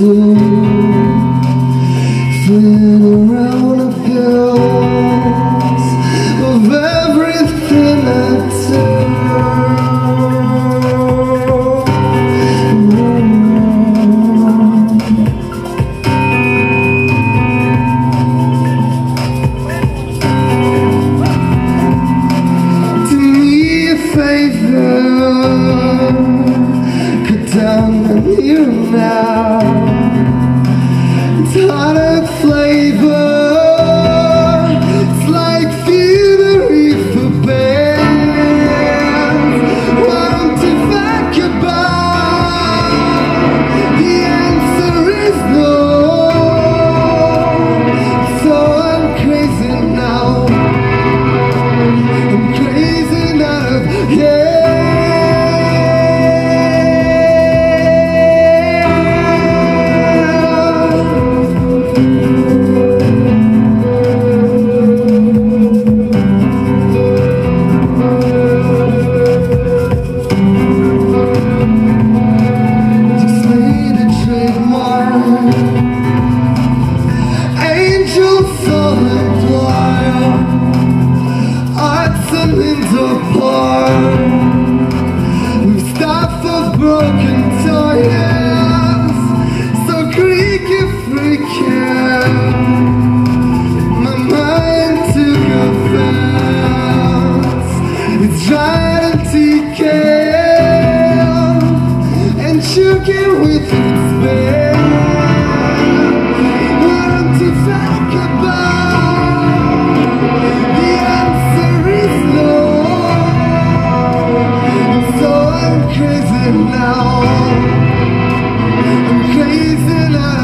zoo, flit around the fields of everything I do. Do me a favor, cut down the you now. Tonic flavor, it's like funerary for bands. Why don't you think about the answer is no. So I'm crazy now, I'm crazy out of here. We've stopped those broken toys, so creaky, freaky. My mind to confess, it's trying to take it and shook it with its bed. Why don't you think about the answer is no. I'm crazy now, I'm crazy now.